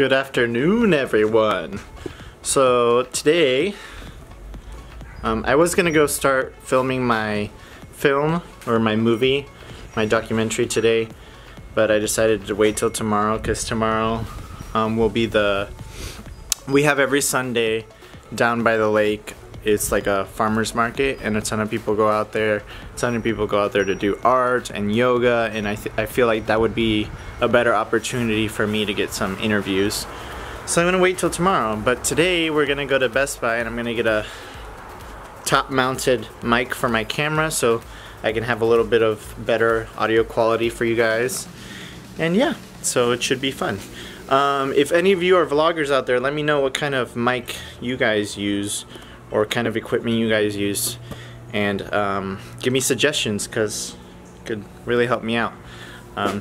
Good afternoon, everyone. So today, I was gonna go start filming my film or my movie, my documentary today, but I decided to wait till tomorrow because tomorrow will be we have every Sunday down by the lake. It's like a farmer's market, and a ton of people go out there. A ton of people go out there to do art and yoga, and I feel like that would be a better opportunity for me to get some interviews. So I'm gonna wait till tomorrow, but today we're gonna go to Best Buy and I'm gonna get a top-mounted mic for my camera so I can have a little bit of better audio quality for you guys. And yeah, so it should be fun. If any of you are vloggers out there, let me know what kind of mic you guys use, or kind of equipment you guys use, and give me suggestions because it could really help me out.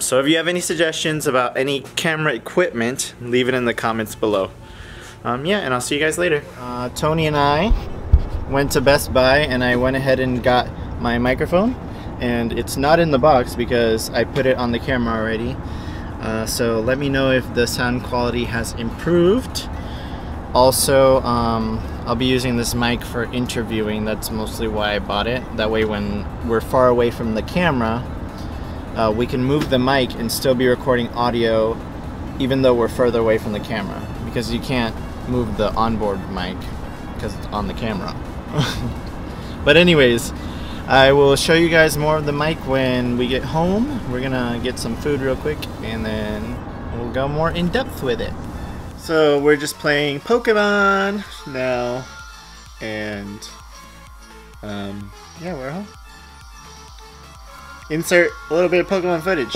So if you have any suggestions about any camera equipment, leave it in the comments below. Yeah, and I'll see you guys later. Tony and I went to Best Buy and I went ahead and got my microphone, and it's not in the box because I put it on the camera already. So let me know if the sound quality has improved. Also, I'll be using this mic for interviewing. That's mostly why I bought it. That way when we're far away from the camera, we can move the mic and still be recording audio even though we're further away from the camera, because you can't move the onboard mic because it's on the camera. But anyways, I will show you guys more of the mic when we get home. We're gonna get some food real quick and then we'll go more in depth with it. So we're just playing Pokemon now, and yeah, we're home. Insert a little bit of Pokemon footage.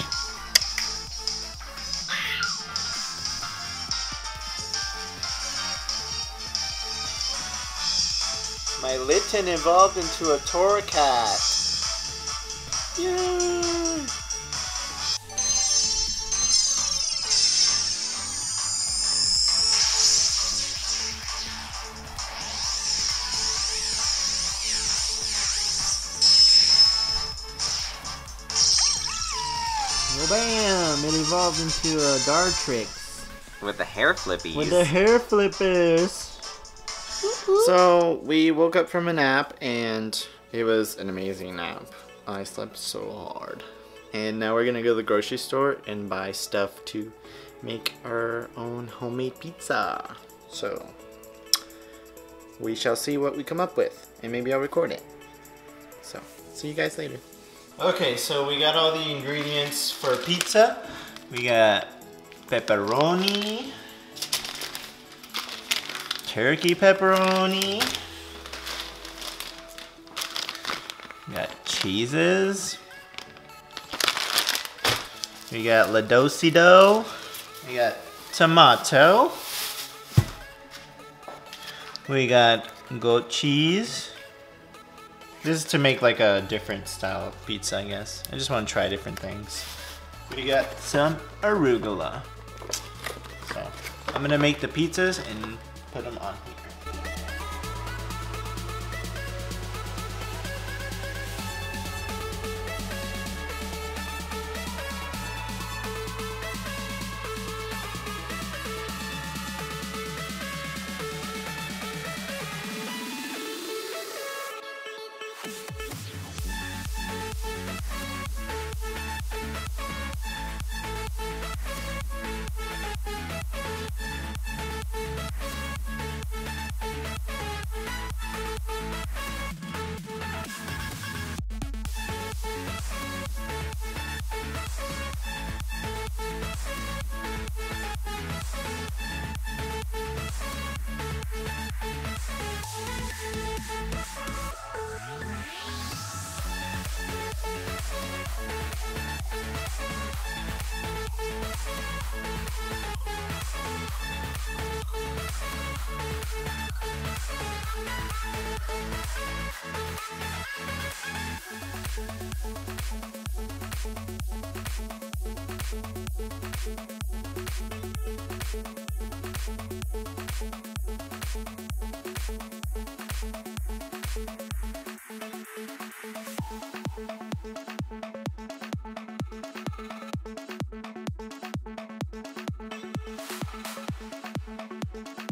My Litten evolved into a Toracat. Yay! Bam! It evolved into a Dartrix. With the hair flippies. With the hair flippers. So we woke up from a nap, and it was an amazing nap. I slept so hard. And now we're gonna go to the grocery store and buy stuff to make our own homemade pizza. So we shall see what we come up with, and maybe I'll record it. So see you guys later. Okay, so we got all the ingredients for pizza. We got pepperoni, turkey pepperoni, we got cheeses, we got ledosi dough, we got tomato, we got goat cheese. This is to make like a different style of pizza, I guess. I just want to try different things. We got some arugula. So I'm gonna make the pizzas and put them on here.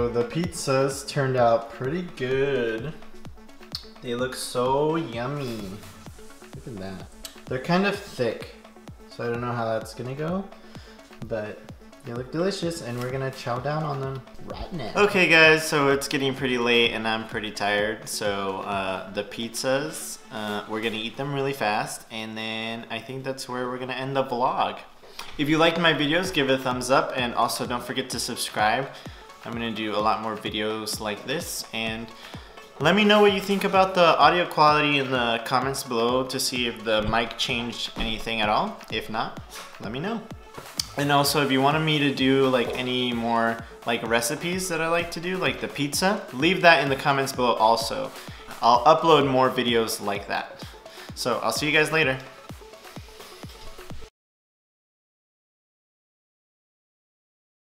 The pizzas turned out pretty good. They look so yummy. Look at that. They're kind of thick, so I don't know how that's gonna go, but they look delicious and we're gonna chow down on them right now. Okay guys, so it's getting pretty late and I'm pretty tired, so the pizzas, we're gonna eat them really fast, and then I think that's where we're gonna end the vlog. If you liked my videos, give it a thumbs up, and also don't forget to subscribe. I'm gonna do a lot more videos like this, and let me know what you think about the audio quality in the comments below to see if the mic changed anything at all. If not, let me know. And also, if you wanted me to do like any more like recipes that I like to do, like the pizza, leave that in the comments below also. I'll upload more videos like that. So I'll see you guys later.